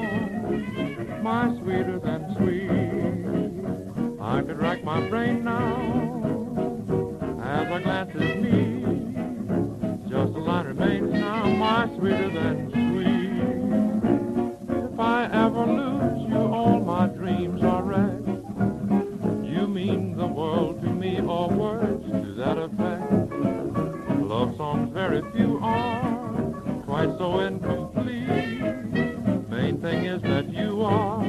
down, my sweeter than sweet. I could rack my brain now, as I glance at me. Just a line remains now, my sweeter than sweet. If I ever lose you, all my dreams are wrecked. You mean the world to me, or words to that effect. Love songs very few are quite so incomplete. Main thing is that you are